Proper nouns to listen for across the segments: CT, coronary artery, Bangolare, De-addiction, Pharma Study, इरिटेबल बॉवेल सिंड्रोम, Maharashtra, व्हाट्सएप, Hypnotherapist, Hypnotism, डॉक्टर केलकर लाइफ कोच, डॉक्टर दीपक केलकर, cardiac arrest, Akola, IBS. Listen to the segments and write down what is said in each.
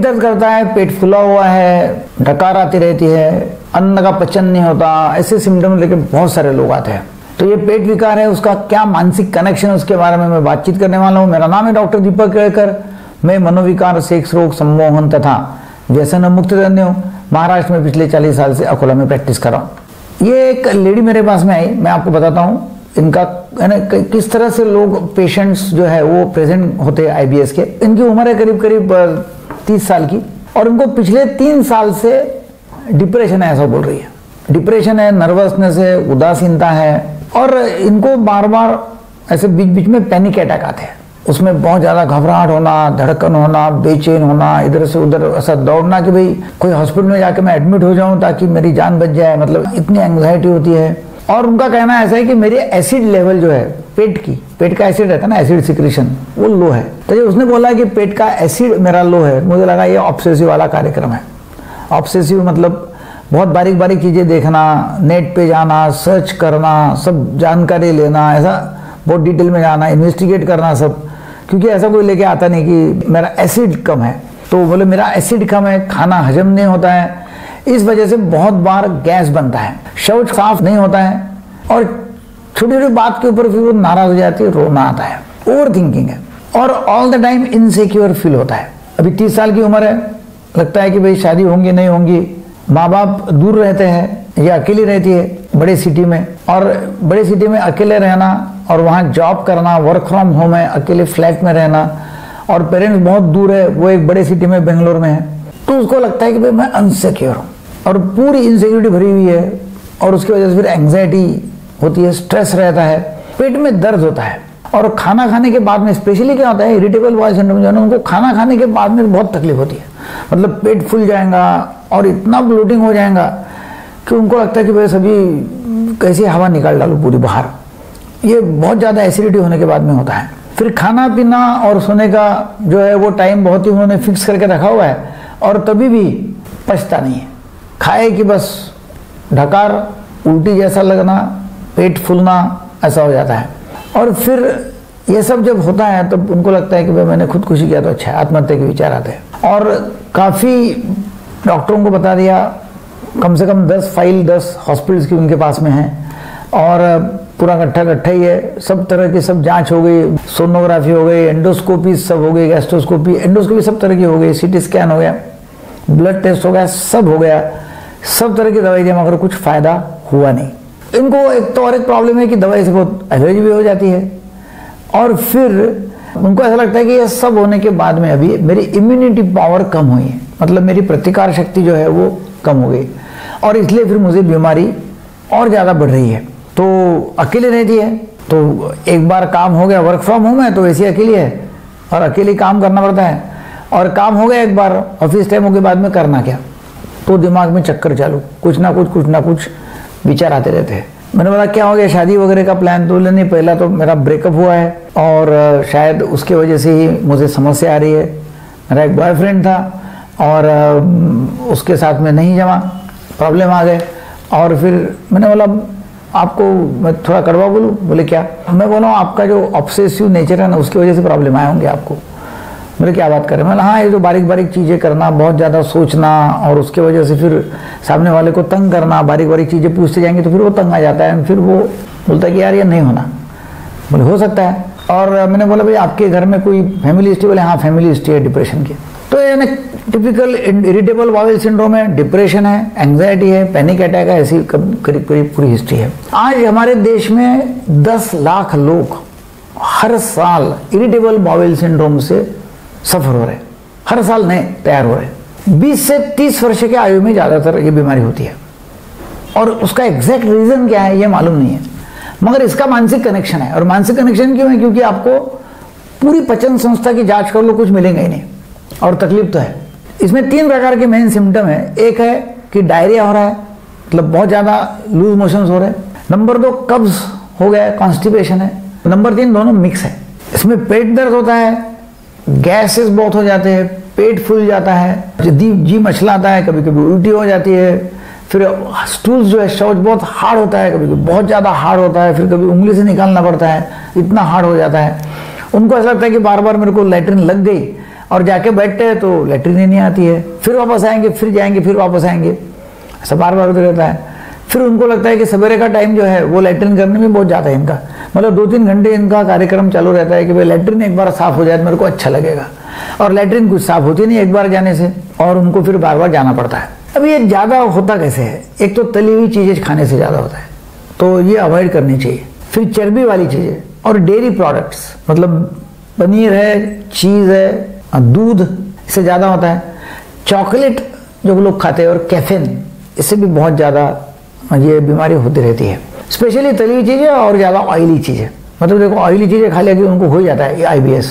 पेट दर्द करता है, पेट फूला हुआ है, डकार आती रहती है, अन्न का पचन नहीं होता, ऐसे सिम्टम लेके बहुत सारे लोग आते हैं। तो ये पेट विकार है, उसका क्या मानसिक कनेक्शन है उसके बारे में मैं बातचीत करने वाला हूँ। मेरा नाम है डॉक्टर दीपक केलकर, मैं मनोविकार, सेक्स रोग, सम्मोहन तथा व्यसन मुक्त धन्य हूँ। महाराष्ट्र में पिछले 40 साल से अकोला में प्रैक्टिस कर रहा हूँ। ये एक लेडी मेरे पास में आई, मैं आपको बताता हूँ इनका किस तरह से लोग पेशेंट्स जो है वो प्रेजेंट होते हैं IBS के। इनकी उम्र है करीब करीब 30 साल की और इनको पिछले 3 साल से डिप्रेशन है, ऐसा बोल रही है। डिप्रेशन है, नर्वसनेस है, उदासीनता है और इनको बार बार ऐसे बीच बीच में पैनिक अटैक आते हैं। उसमें बहुत ज़्यादा घबराहट होना, धड़कन होना, बेचैन होना, इधर से उधर ऐसा दौड़ना कि भाई कोई हॉस्पिटल में जाके मैं एडमिट हो जाऊं ताकि मेरी जान बच जाए, मतलब इतनी एंग्जाइटी होती है। और उनका कहना ऐसा है कि मेरे एसिड लेवल जो है पेट का एसिड रहता है ना, एसिड सिक्रीशन, वो लो है। तो उसने बोला कि पेट का एसिड मेरा लो है। मुझे लगा ये ऑब्सेसिव वाला कार्यक्रम है। ऑब्सेसिव मतलब बहुत बारीक बारीक चीज़ें देखना, नेट पे जाना, सर्च करना, सब जानकारी लेना, ऐसा बहुत डिटेल में जाना, इन्वेस्टिगेट करना सब, क्योंकि ऐसा कोई लेके आता नहीं कि मेरा एसिड कम है। तो बोले मेरा एसिड कम है, खाना हजम नहीं होता है, इस वजह से बहुत बार गैस बनता है, शौच साफ नहीं होता है और छोटी छोटी बात के ऊपर फिर वो नाराज़ हो जाती है, रोना आता है, ओवर थिंकिंग है और all the time insecure feel होता है। अभी 30 साल की उम्र है, लगता है कि भाई शादी होंगी नहीं होंगी, माँ बाप दूर रहते हैं या अकेली रहती है बड़े सिटी में, और बड़े सिटी में अकेले रहना और वहाँ जॉब करना, वर्क फ्रॉम होम है, अकेले फ्लैट में रहना और पेरेंट्स बहुत दूर है, वो एक बड़े सिटी में बेंगलोर में है। तो उसको लगता है कि भाई मैं अनसिक्योर हूँ और पूरी इनसिक्योरिटी भरी हुई है और उसकी वजह से फिर एंग्जाइटी होती है, स्ट्रेस रहता है, पेट में दर्द होता है। और खाना खाने के बाद में स्पेशली क्या होता है, इरिटेबल बॉवेल सिंड्रोम जो है ना, उनको खाना खाने के बाद में बहुत तकलीफ होती है, मतलब पेट फूल जाएगा और इतना ब्लोटिंग हो जाएगा कि उनको लगता है कि भाई सभी कैसी हवा निकाल डालूँ पूरी बाहर। ये बहुत ज़्यादा एसिडिटी होने के बाद में होता है। फिर खाना पीना और सोने का जो है वो टाइम बहुत ही उन्होंने फिक्स करके रखा हुआ है और तभी भी पचता नहीं है, खाए कि बस ढकार, उल्टी जैसा लगना, पेट फूलना, ऐसा हो जाता है। और फिर ये सब जब होता है तब तो उनको लगता है कि भाई मैंने खुदकुशी किया तो अच्छा है, आत्महत्या के विचार आते हैं। और काफ़ी डॉक्टरों को बता दिया, कम से कम 10 हॉस्पिटल्स की उनके पास में हैं और पूरा गट्ठा ही है, सब तरह की सब जांच हो गई, सोनोग्राफी हो गई, एंडोस्कोपी सब हो गई, गैस्ट्रोस्कोपी, एंडोस्कोपी सब तरह की हो गई, CT स्कैन हो गया, ब्लड टेस्ट हो गया, सब हो गया, सब तरह की दवाई दी मगर कुछ फ़ायदा हुआ नहीं इनको। एक तो और एक प्रॉब्लम है कि दवाई से बहुत एलर्जी भी हो जाती है और फिर उनको ऐसा लगता है कि यह सब होने के बाद में अभी मेरी इम्यूनिटी पावर कम हुई है, मतलब मेरी प्रतिकार शक्ति जो है वो कम हो गई और इसलिए फिर मुझे बीमारी और ज़्यादा बढ़ रही है। तो अकेले रहती है, तो एक बार काम हो गया, वर्क फ्रॉम होम है तो वैसे अकेली है और अकेले काम करना पड़ता है और काम हो गया एक बार, ऑफिस टाइम के बाद में करना क्या, तो दिमाग में चक्कर चालू, कुछ ना कुछ विचार आते रहते हैं। मैंने बोला क्या हो गया, शादी वगैरह का प्लान? तो नहीं, पहला तो मेरा ब्रेकअप हुआ है और शायद उसके वजह से ही मुझे समस्या आ रही है। मेरा एक बॉयफ्रेंड था और उसके साथ में नहीं जमा, प्रॉब्लम आ गए और फिर मैंने बोला आपको मैं थोड़ा कड़वा बोलूँ? बोले क्या? मैं बोला आपका जो ऑब्सेसिव नेचर है ना उसकी वजह से प्रॉब्लम आए होंगे आपको। बोले क्या बात कर रहे हैं? मैंने हाँ, ये जो बारीक बारीक चीज़ें करना, बहुत ज़्यादा सोचना और उसके वजह से फिर सामने वाले को तंग करना, बारीक बारीक चीज़ें पूछते जाएंगे तो फिर वो तंग आ जाता है, फिर वो बोलता है कि यार ये नहीं होना। बोले हो सकता है। और मैंने बोला भाई आपके घर में कोई फैमिली हिस्ट्री? बोले हाँ, फैमिली हिस्ट्री है डिप्रेशन की। तो यानी टिपिकल इरिटेबल बॉवेल सिंड्रोम है, डिप्रेशन है, एंग्जाइटी है, पैनिक अटैक है, ऐसी करीब करीब पूरी हिस्ट्री है। आज हमारे देश में 10 लाख लोग हर साल इरिटेबल बॉवेल सिंड्रोम से सफर हो रहे हैं, हर साल नए तैयार हो रहे हैं। 20 से 30 वर्ष के आयु में ज़्यादातर ये बीमारी होती है और उसका एग्जैक्ट रीज़न क्या है ये मालूम नहीं है, मगर इसका मानसिक कनेक्शन है। और मानसिक कनेक्शन क्यों है? क्योंकि आपको पूरी पचन संस्था की जांच कर लो, कुछ मिलेंगे ही नहीं और तकलीफ तो है। इसमें 3 प्रकार के मेन सिम्टम है। एक है कि डायरिया हो रहा है, मतलब बहुत ज़्यादा लूज मोशंस हो रहे हैं। नंबर 2 कब्ज़ हो गया है, कॉन्स्टिपेशन है। नंबर 3 दोनों मिक्स है। इसमें पेट दर्द होता है, गैसेस बहुत हो जाते हैं, पेट फूल जाता है, जी मचलाता है, कभी कभी उल्टी हो जाती है, फिर स्टूल्स जो है शौच बहुत हार्ड होता है, कभी कभी बहुत ज़्यादा हार्ड होता है, फिर कभी उंगली से निकालना पड़ता है, इतना हार्ड हो जाता है। उनको ऐसा लगता है कि बार बार मेरे को लैट्रिन लग गई और जाके बैठते हैं तो लेटरिन नहीं आती है, फिर वापस आएंगे, फिर जाएंगे, फिर वापस आएंगे, ऐसा बार बार होता रहता है। फिर उनको लगता है कि सवेरे का टाइम जो है वो लेटरिन करने में बहुत ज़्यादा है इनका, मतलब 2-3 घंटे इनका कार्यक्रम चालू रहता है कि भाई लेटरिन एक बार साफ़ हो जाए तो मेरे को अच्छा लगेगा, और लेटरिन कुछ साफ़ होती नहीं एक बार जाने से, और उनको फिर बार बार जाना पड़ता है। अब ये ज़्यादा होता कैसे है? एक तो तली हुई चीज़ें खाने से ज़्यादा होता है, तो ये अवॉइड करनी चाहिए। फिर चर्बी वाली चीज़ें और डेयरी प्रोडक्ट्स, मतलब पनीर है, चीज़ है, दूध, इससे ज़्यादा होता है। चॉकलेट जो लोग खाते हैं और कैफीन, इससे भी बहुत ज़्यादा ये बीमारी होती रहती है, स्पेशली तली हुई चीज़ें और ज़्यादा ऑयली चीज़ें। मतलब देखो ऑयली चीज़ें खा लेके उनको हो जाता है IBS।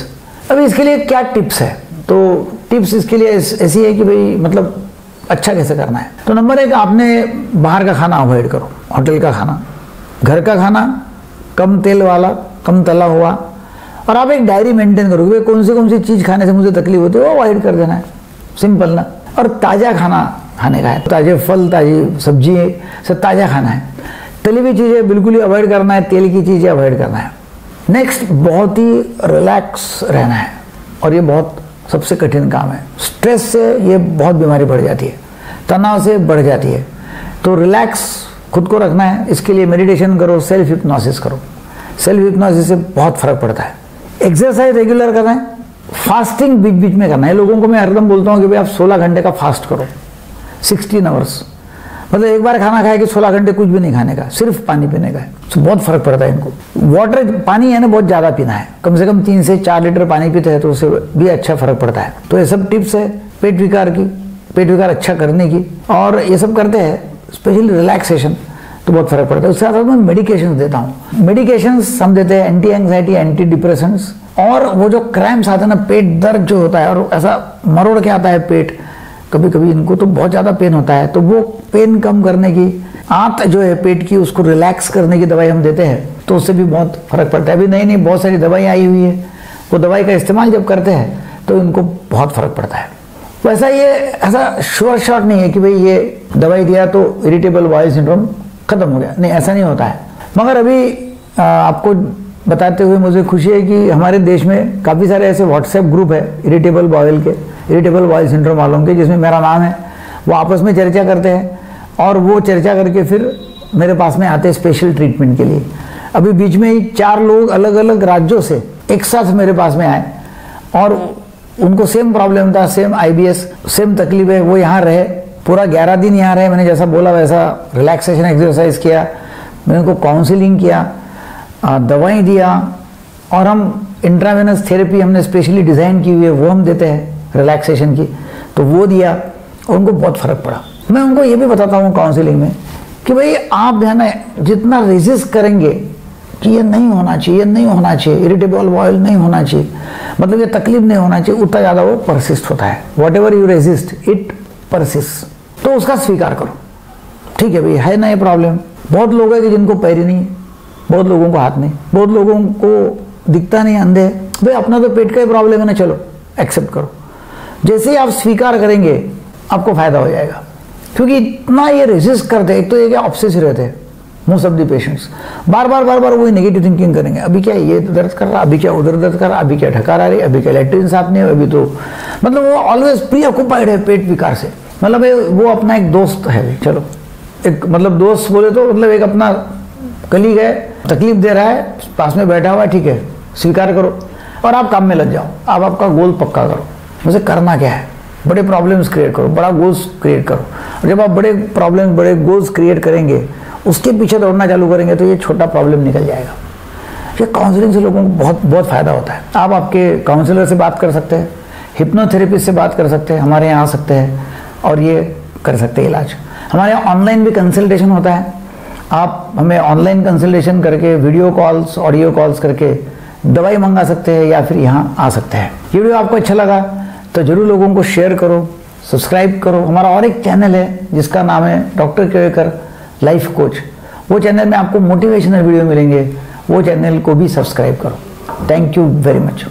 अब इसके लिए क्या टिप्स है? तो टिप्स इसके लिए ऐसी है कि भाई मतलब अच्छा कैसे करना है। तो नंबर 1, आपने बाहर का खाना अवॉइड करो, होटल का खाना, घर का खाना, कम तेल वाला, कम तला हुआ, और आप एक डायरी मेंटेन करो कि कौन सी चीज़ खाने से मुझे तकलीफ होती है वो अवॉइड कर देना है, सिंपल ना। और ताज़ा खाना खाने का है, ताज़े फल, ताज़ी सब्जी, सब ताज़ा खाना है। तली हुई चीज़ें बिल्कुल ही अवॉइड करना है, तेल की चीज़ें अवॉइड करना है। नेक्स्ट, बहुत ही रिलैक्स रहना है, और ये बहुत सबसे कठिन काम है। स्ट्रेस से ये बहुत बीमारी बढ़ जाती है, तनाव से बढ़ जाती है, तो रिलैक्स खुद को रखना है। इसके लिए मेडिटेशन करो, सेल्फ हिप्नोसिस करो, सेल्फ हिप्नोसिस से बहुत फ़र्क पड़ता है। एक्सरसाइज रेगुलर करना है, फास्टिंग बीच बीच में करना है। लोगों को मैं हरदम बोलता हूँ कि भाई आप 16 घंटे का फास्ट करो, 16 आवर्स, मतलब एक बार खाना खाए कि 16 घंटे कुछ भी नहीं खाने का, सिर्फ पानी पीने का है, तो बहुत फ़र्क पड़ता है इनको। वाटर, पानी है ना, बहुत ज़्यादा पीना है, कम से कम 3 से 4 लीटर पानी पीते हैं तो उससे भी अच्छा फ़र्क पड़ता है। तो ये सब टिप्स है पेट विकार की, पेट विकार अच्छा करने की, और ये सब करते हैं, स्पेशली रिलैक्सेशन, तो बहुत फ़र्क पड़ता है। उसके साथ मैं मेडिकेशन देता हूँ, मेडिकेशंस हम देते हैं, एंटी एंग्जाइटी, एंटी डिप्रेशंस, और वो जो क्रैम्प्स आते हैं ना, पेट दर्द जो होता है और ऐसा मरोड़ के आता है पेट, कभी कभी इनको तो बहुत ज़्यादा पेन होता है, तो वो पेन कम करने की, आंत जो है पेट की उसको रिलैक्स करने की दवाई हम देते हैं, तो उससे भी बहुत फ़र्क पड़ता है। अभी नई नई बहुत सारी दवाई आई हुई है, वो दवाई का इस्तेमाल जब करते हैं तो इनको बहुत फ़र्क पड़ता है। वैसा ये ऐसा श्योर शॉट नहीं है कि भाई ये दवाई दिया तो इरिटेबल बॉवेल सिंड्रोम ख़त्म हो गया, नहीं, ऐसा नहीं होता है। मगर अभी आपको बताते हुए मुझे खुशी है कि हमारे देश में काफ़ी सारे ऐसे व्हाट्सएप ग्रुप है इरिटेबल बॉवेल के, इरिटेबल बॉवेल सिंड्रोम वालों के, जिसमें मेरा नाम है। वो आपस में चर्चा करते हैं और वो चर्चा करके फिर मेरे पास में आते हैं स्पेशल ट्रीटमेंट के लिए। अभी बीच में ही 4 लोग अलग अलग राज्यों से एक साथ मेरे पास में आए, और उनको सेम प्रॉब्लम था, सेम IBS, सेम तकलीफ है। वो यहाँ रहे, पूरा 11 दिन यहाँ रहे, मैंने जैसा बोला वैसा रिलैक्सेशन एक्सरसाइज किया, मैंने उनको काउंसिलिंग किया, दवाई दिया, और हम इंट्रावेनस थेरेपी हमने स्पेशली डिज़ाइन की हुई है, वो हम देते हैं रिलैक्सेशन की, तो वो दिया, और उनको बहुत फ़र्क पड़ा। मैं उनको ये भी बताता हूँ काउंसलिंग में कि भाई आप है ना जितना रेजिस्ट करेंगे कि ये नहीं होना चाहिए, ये नहीं होना चाहिए, इरिटेबल बॉवेल नहीं होना चाहिए, मतलब ये तकलीफ नहीं होना चाहिए, उतना ज़्यादा वो परसिस्ट होता है। Whatever you resist it persist, तो उसका स्वीकार करो, ठीक है भाई है ना ये प्रॉब्लम। बहुत लोग है कि जिनको पैर नहीं, बहुत लोगों को हाथ नहीं, बहुत लोगों को दिखता नहीं, अंधे, भाई अपना तो पेट का ही प्रॉब्लम है ना, चलो एक्सेप्ट करो। जैसे ही आप स्वीकार करेंगे आपको फायदा हो जाएगा, क्योंकि इतना ये रेजिस्ट करते हैं, एक तो ये क्या ऑब्सेसिव रहते हैं मोस्ट ऑफ दी पेशेंट्स, बार बार वही नेगेटिव थिंकिंग करेंगे, अभी क्या ये दर्द कर रहा, अभी क्या उधर दर्द कर रहा, अभी क्या ढकार आ रही, अभी क्या लेटरिन साफ नहीं, अभी तो मतलब वो ऑलवेज प्री ऑक्यूपाइड है पेट विकार से। मतलब वो अपना एक दोस्त है, चलो एक मतलब दोस्त बोले तो मतलब एक अपना कलीग है, तकलीफ दे रहा है, पास में बैठा हुआ है, ठीक है स्वीकार करो और आप काम में लग जाओ, आप आपका गोल पक्का करो। मुझे करना क्या है, बड़े प्रॉब्लम्स क्रिएट करो, बड़ा गोल्स क्रिएट करो, और जब आप बड़े प्रॉब्लम्स, बड़े गोल्स क्रिएट करेंगे, उसके पीछे दौड़ना चालू करेंगे तो ये छोटा प्रॉब्लम निकल जाएगा। ये काउंसलिंग से लोगों को बहुत फ़ायदा होता है। आप आपके काउंसलर से बात कर सकते हैं, हिप्नोथेरेपिस्ट से बात कर सकते हैं, हमारे यहाँ आ सकते हैं और ये कर सकते हैं इलाज। हमारे यहाँ ऑनलाइन भी कंसल्टेशन होता है, आप हमें ऑनलाइन कंसल्टेशन करके, वीडियो कॉल्स, ऑडियो कॉल्स करके दवाई मंगा सकते हैं या फिर यहाँ आ सकते हैं। ये वीडियो आपको अच्छा लगा तो जरूर लोगों को शेयर करो, सब्सक्राइब करो। हमारा और एक चैनल है जिसका नाम है डॉक्टर केलकर लाइफ कोच, वो चैनल में आपको मोटिवेशनल वीडियो मिलेंगे, वो चैनल को भी सब्सक्राइब करो। Thank you very much.